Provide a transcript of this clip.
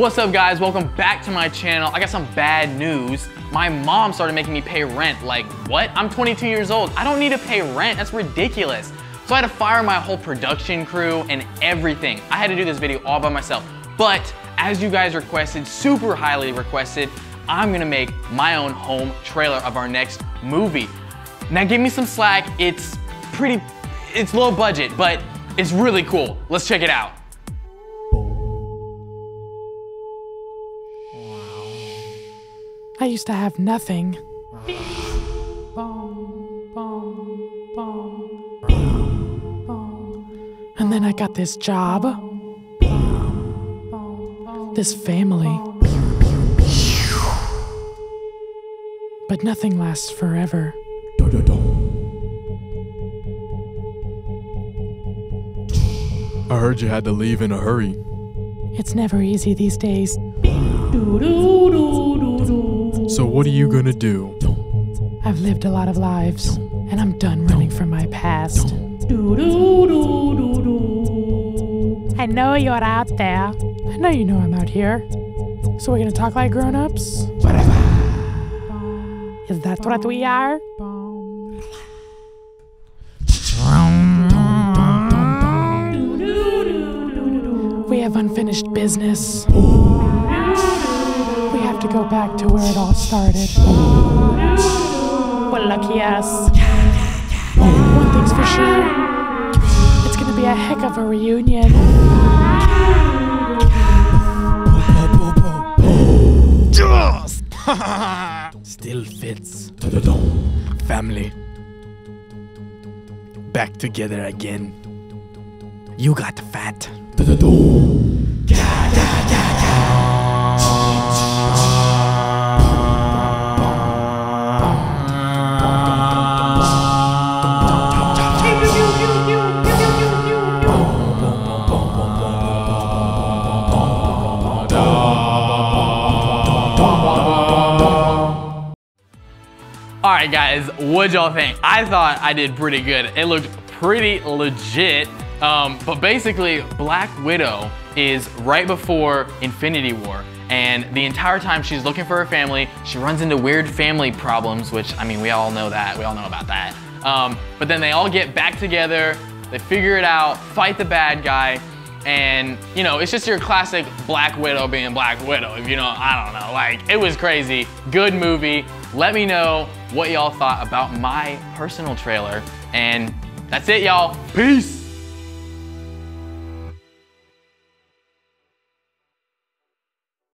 What's up, guys? Welcome back to my channel. I got some bad news. My mom started making me pay rent. Like, what? I'm 22 years old. I don't need to pay rent. That's ridiculous. So I had to fire my whole production crew and everything. I had to do this video all by myself. But as you guys requested, super highly requested, I'm gonna make my own home trailer of our next movie. Now give me some slack. It's low budget, but it's really cool. Let's check it out. I used to have nothing. And then I got this job, this family. But nothing lasts forever. I heard you had to leave in a hurry. It's never easy these days. So what are you gonna do? I've lived a lot of lives, and I'm done running from my past. I know you're out there. I know you know I'm out here. So we're gonna talk like grown-ups? Is that what we are? We have unfinished business. To go back to where it all started. Well, lucky us. One thing's for sure, it's gonna be a heck of a reunion. Still fits. Family. Back together again. You got fat. Alright guys, what'd y'all think? I thought I did pretty good. It looked pretty legit, but basically Black Widow is right before Infinity War, and the entire time she's looking for her family, she runs into weird family problems, which, I mean, we all know that, we all know about that. But then they all get back together, they figure it out, fight the bad guy, and, you know, it's just your classic Black Widow being Black Widow, if you know, I don't know, like, it was crazy. Good movie. Let me know what y'all thought about my personal trailer, and that's it, y'all. Peace.